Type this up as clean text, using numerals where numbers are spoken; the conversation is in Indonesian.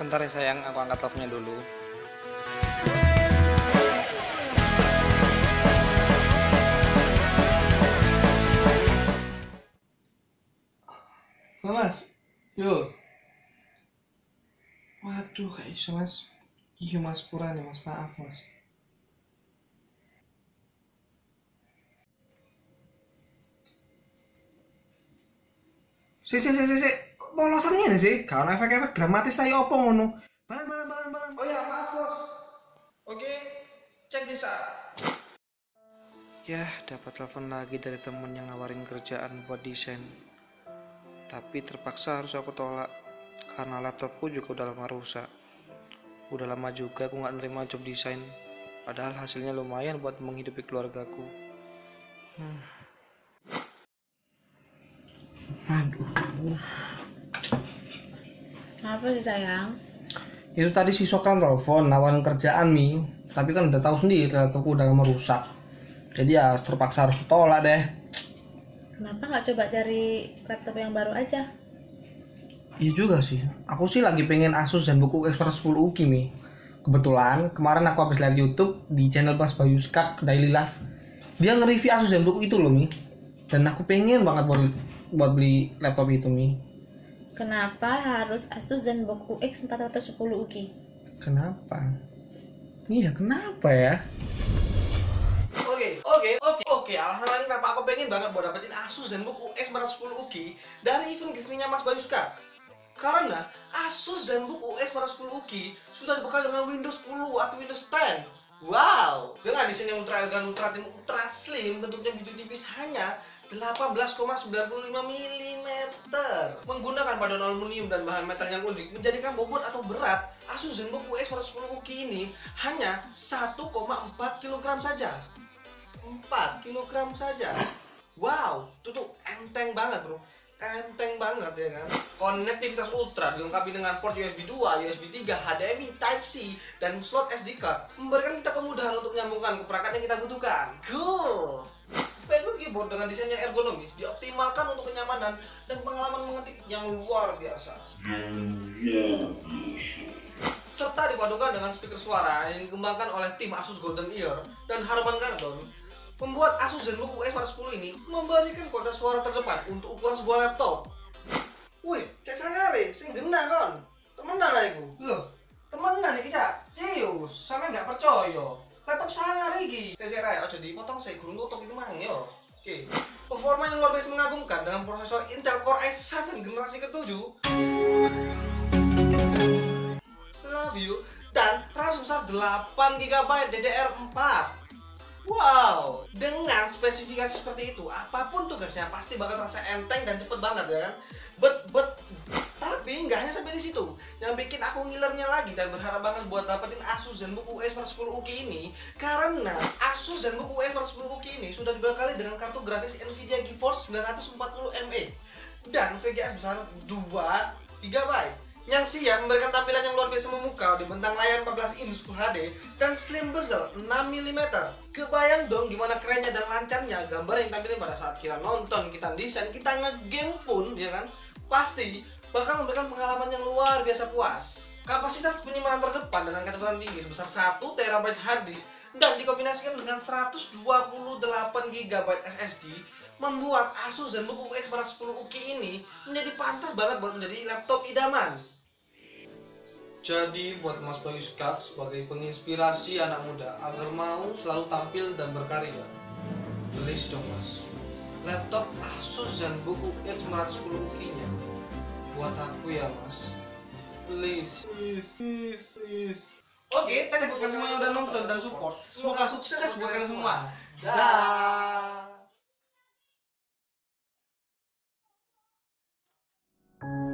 Bentar ya sayang, aku angkat teleponnya dulu. Mas, yo. Waduh, kayak iso mas. Iya mas, pura nih mas, maaf mas. Si. Polosannya nih sih, gak ada efek-efek dramatis saya opo ngono. Balang. Oh ya, maaf bos. Oke, cek di sana. Yah, dapat telepon lagi dari temen yang ngawarin kerjaan buat desain. Tapi terpaksa harus aku tolak karena laptopku juga udah lama rusak. Udah lama juga aku nggak nerima job desain, padahal hasilnya lumayan buat menghidupi keluargaku. Aduh. Apa sih sayang? Itu tadi si Sokran telepon nawarin kerjaan Mi, tapi kan udah tahu sendiri laptopku udah lama rusak. Jadi ya terpaksa harus tolak deh. Kenapa nggak coba cari laptop yang baru aja? Iya juga sih. Aku sih lagi pengen ASUS ZenBook UX410UQ Mi. Kebetulan kemarin aku habis lihat YouTube di channel Mas Bayu Skak Daily Life. Dia nge-review ASUS ZenBook itu loh Mi. Dan aku pengen banget buat beli laptop itu Mi. Kenapa harus ASUS ZenBook UX410UQ? Kenapa? Iya kenapa ya? Oke, alasan kenapa aku pengen banget buat dapetin ASUS ZenBook UX410UQ dari event giveaway-nya Mas Bayu Skak. Karena ASUS ZenBook UX410UQ sudah dibekal dengan Windows 10 atau Windows 10. Wow! Dengan desain yang ultra elegan, ultra thin, ultra slim, bentuknya bidu tipis hanya 18,95 mm. Menggunakan badan aluminium dan bahan metal yang unik, menjadikan bobot atau berat ASUS ZenBook UX410UQ ini hanya 1,4 kg saja. 4 kg saja. Wow, itu tuh enteng banget bro. Enteng banget ya kan. Konektivitas ultra dilengkapi dengan port USB 2, USB 3, HDMI, Type-C, dan slot SD card. Memberikan kita kemudahan untuk menyambungkan ke perangkat yang kita butuhkan. Cool. Backlight keyboard dengan desain yang ergonomis dioptimalkan untuk kenyamanan dan pengalaman mengetik yang luar biasa. Serta dipadukan dengan speaker suara yang dikembangkan oleh tim ASUS Golden Ear dan Harman Kardon, membuat ASUS ZenBook UX410 ini memberikan kualitas suara terdepan untuk ukuran sebuah laptop. Wih, cek sangare, sing genah kon. Temenan lah iku. Loh, temenan iki ya. Cius, sampe gak percaya. Laptop sangar iki. Sesek rae aja dipotong sik gurung tutuk iki mang yo. Oke. Performa yang luar biasa mengagumkan dengan prosesor Intel Core i7 generasi ke-7. Love you dan RAM sebesar 8 GB DDR4. Wow, dengan spesifikasi seperti itu, apapun tugasnya pasti bakal terasa enteng dan cepet banget ya kan. Tapi nggak hanya sampai di situ. Yang bikin aku ngilernya lagi dan berharap banget buat dapetin ASUS ZenBook UX410UQ ini, karena ASUS ZenBook UX410UQ ini sudah dibekali dengan kartu grafis Nvidia GeForce 940ME dan VGA sebesar 2 GB, yang siap memberikan tampilan yang luar biasa memukau di bentang layar 14 inch Full HD dan slim bezel 6 mm. Kebayang dong gimana kerennya dan lancarnya gambar yang tampilin pada saat kita nonton, kita desain, kita nge-game pun ya kan, pasti bakal memberikan pengalaman yang luar biasa puas. Kapasitas penyimpanan terdepan dengan kecepatan tinggi sebesar 1 TB hard disk dan dikombinasikan dengan 128 GB SSD, membuat ASUS ZenBook UX410UQ ini menjadi pantas banget buat menjadi laptop idaman. Jadi buat Mas Bayu Skak sebagai penginspirasi anak muda agar mau selalu tampil dan berkarya, please dong mas, laptop ASUS ZenBook UX410UQ-nya buat aku ya mas, please. Oke, thanks buat kalian semua yang udah nonton dan support. Semoga sukses buat kalian semua. Dah.